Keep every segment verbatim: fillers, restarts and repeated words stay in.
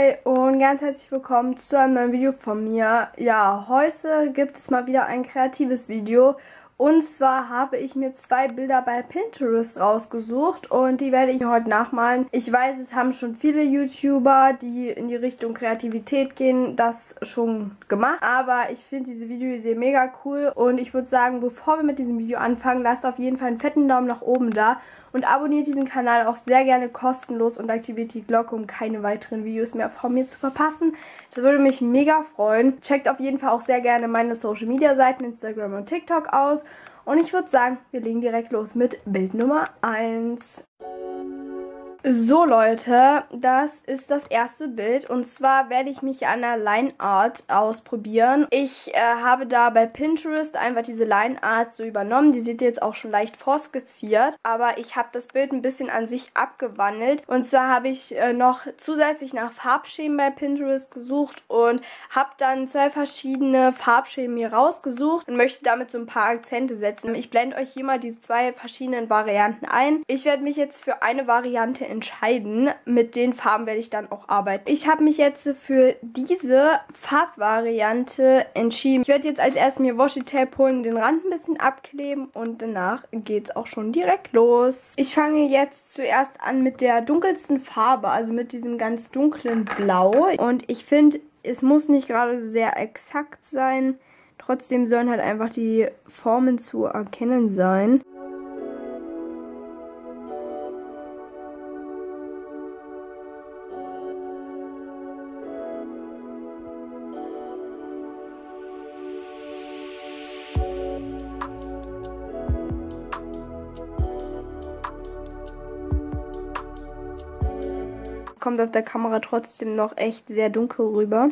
Hi und ganz herzlich willkommen zu einem neuen Video von mir. Ja, heute gibt es mal wieder ein kreatives Video. Und zwar habe ich mir zwei Bilder bei Pinterest rausgesucht und die werde ich heute nachmalen. Ich weiß, es haben schon viele YouTuber, die in die Richtung Kreativität gehen, das schon gemacht. Aber ich finde diese Videoidee mega cool und ich würde sagen, bevor wir mit diesem Video anfangen, lasst auf jeden Fall einen fetten Daumen nach oben da. Und abonniert diesen Kanal auch sehr gerne kostenlos und aktiviert die Glocke, um keine weiteren Videos mehr von mir zu verpassen. Das würde mich mega freuen. Checkt auf jeden Fall auch sehr gerne meine Social-Media-Seiten, Instagram und TikTok aus. Und ich würde sagen, wir legen direkt los mit Bild Nummer eins. So Leute, das ist das erste Bild und zwar werde ich mich an der Line Art ausprobieren. Ich äh, habe da bei Pinterest einfach diese Line Art so übernommen, die seht ihr jetzt auch schon leicht vorskizziert, aber ich habe das Bild ein bisschen an sich abgewandelt und zwar habe ich äh, noch zusätzlich nach Farbschemen bei Pinterest gesucht und habe dann zwei verschiedene Farbschemen mir rausgesucht und möchte damit so ein paar Akzente setzen. Ich blende euch hier mal diese zwei verschiedenen Varianten ein. Ich werde mich jetzt für eine Variante entscheiden. Mit den Farben werde ich dann auch arbeiten. Ich habe mich jetzt für diese Farbvariante entschieden. Ich werde jetzt als erstes mir Washi-Tape holen, den Rand ein bisschen abkleben und danach geht es auch schon direkt los. Ich fange jetzt zuerst an mit der dunkelsten Farbe, also mit diesem ganz dunklen Blau. Und ich finde, es muss nicht gerade sehr exakt sein. Trotzdem sollen halt einfach die Formen zu erkennen sein. Kommt auf der Kamera trotzdem noch echt sehr dunkel rüber.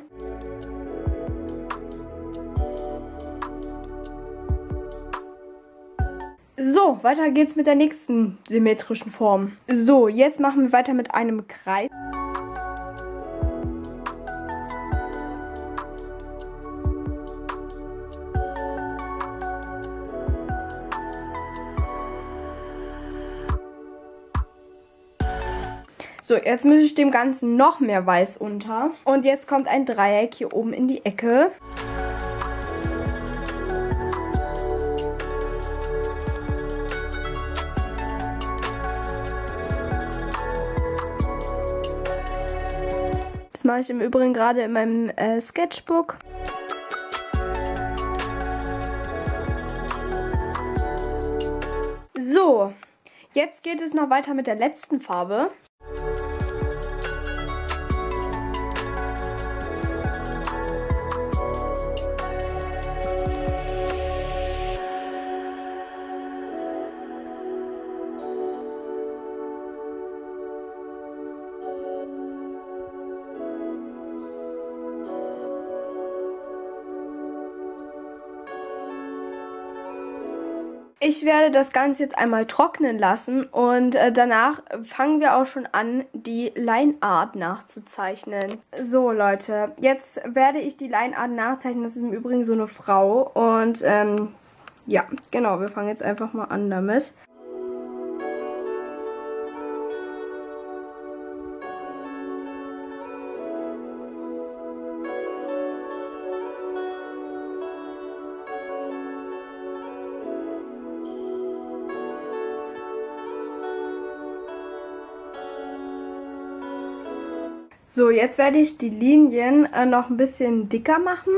So, weiter geht's mit der nächsten symmetrischen Form. So, jetzt machen wir weiter mit einem Kreis. So, jetzt mische ich dem Ganzen noch mehr Weiß unter. Und jetzt kommt ein Dreieck hier oben in die Ecke. Das mache ich im Übrigen gerade in meinem äh, Sketchbook. So, jetzt geht es noch weiter mit der letzten Farbe. Ich werde das Ganze jetzt einmal trocknen lassen und äh, danach fangen wir auch schon an, die Line Art nachzuzeichnen. So Leute, jetzt werde ich die Line Art nachzeichnen. Das ist im Übrigen so eine Frau und ähm, ja, genau, wir fangen jetzt einfach mal an damit. So, jetzt werde ich die Linien äh, noch ein bisschen dicker machen.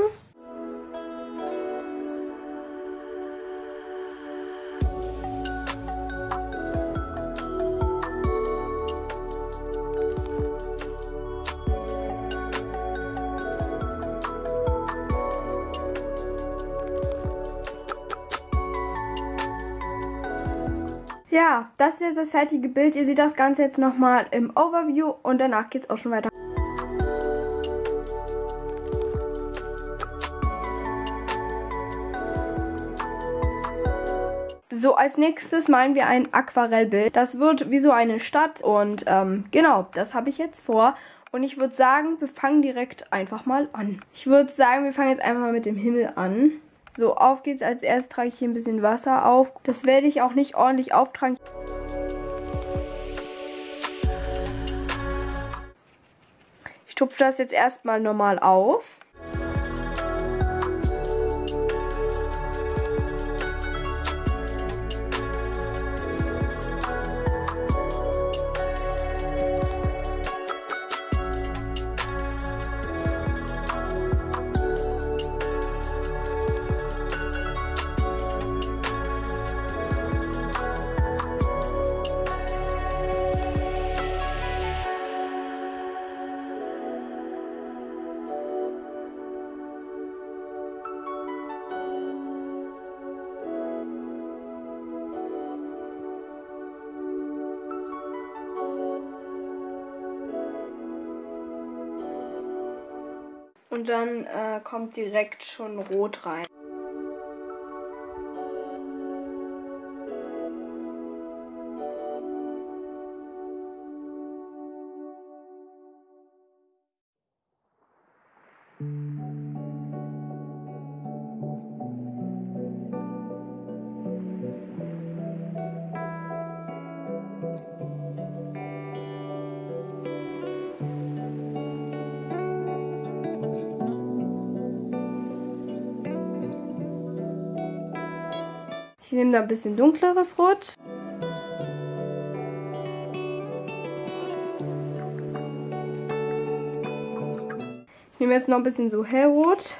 Ja, das ist jetzt das fertige Bild. Ihr seht das Ganze jetzt nochmal im Overview und danach geht es auch schon weiter. So, als nächstes malen wir ein Aquarellbild. Das wird wie so eine Stadt und ähm, genau, das habe ich jetzt vor. Und ich würde sagen, wir fangen direkt einfach mal an. Ich würde sagen, wir fangen jetzt einfach mal mit dem Himmel an. So, auf geht's. Als erstes trage ich hier ein bisschen Wasser auf. Das werde ich auch nicht ordentlich auftragen. Ich tupfe das jetzt erstmal normal auf. Und dann äh, kommt direkt schon Rot rein. Ich nehme da ein bisschen dunkleres Rot. Ich nehme jetzt noch ein bisschen so hellrot.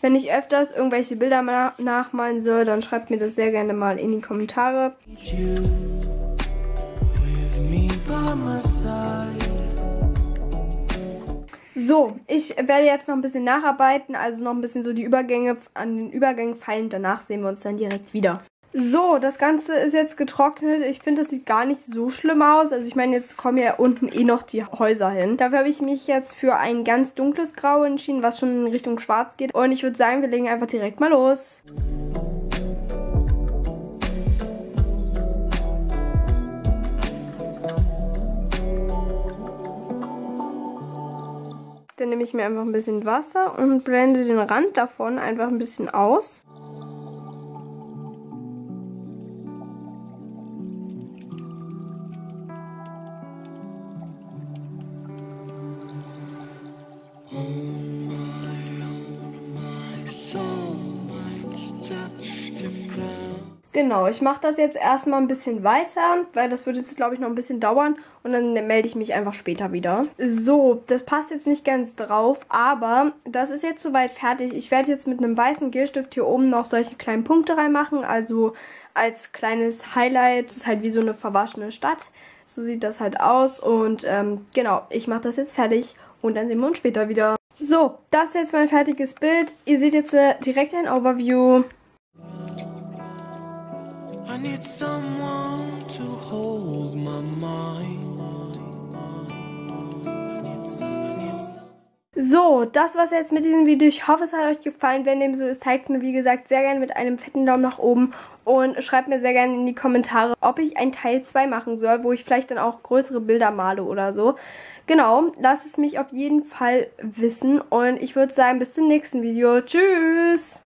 Wenn ich öfters irgendwelche Bilder nachmalen soll, dann schreibt mir das sehr gerne mal in die Kommentare. So, ich werde jetzt noch ein bisschen nacharbeiten, also noch ein bisschen so die Übergänge, an den Übergängen feilen. Danach sehen wir uns dann direkt wieder. So, das Ganze ist jetzt getrocknet. Ich finde, das sieht gar nicht so schlimm aus. Also ich meine, jetzt kommen ja unten eh noch die Häuser hin. Dafür habe ich mich jetzt für ein ganz dunkles Grau entschieden, was schon in Richtung Schwarz geht. Und ich würde sagen, wir legen einfach direkt mal los. Dann nehme ich mir einfach ein bisschen Wasser und blende den Rand davon einfach ein bisschen aus. Genau, ich mache das jetzt erstmal ein bisschen weiter, weil das wird jetzt, glaube ich, noch ein bisschen dauern und dann melde ich mich einfach später wieder. So, das passt jetzt nicht ganz drauf, aber das ist jetzt soweit fertig. Ich werde jetzt mit einem weißen Gelstift hier oben noch solche kleinen Punkte reinmachen, also als kleines Highlight. Das ist halt wie so eine verwaschene Stadt, so sieht das halt aus und ähm, genau, ich mache das jetzt fertig und dann sehen wir uns später wieder. So, das ist jetzt mein fertiges Bild. Ihr seht jetzt äh, direkt ein Overview. I need someone to hold my mind. I need someone, I need someone. So, das war's jetzt mit diesem Video. Ich hoffe, es hat euch gefallen. Wenn dem so ist, zeigt es mir, wie gesagt, sehr gerne mit einem fetten Daumen nach oben. Und schreibt mir sehr gerne in die Kommentare, ob ich ein Teil zwei machen soll, wo ich vielleicht dann auch größere Bilder male oder so. Genau, lasst es mich auf jeden Fall wissen. Und ich würde sagen, bis zum nächsten Video. Tschüss!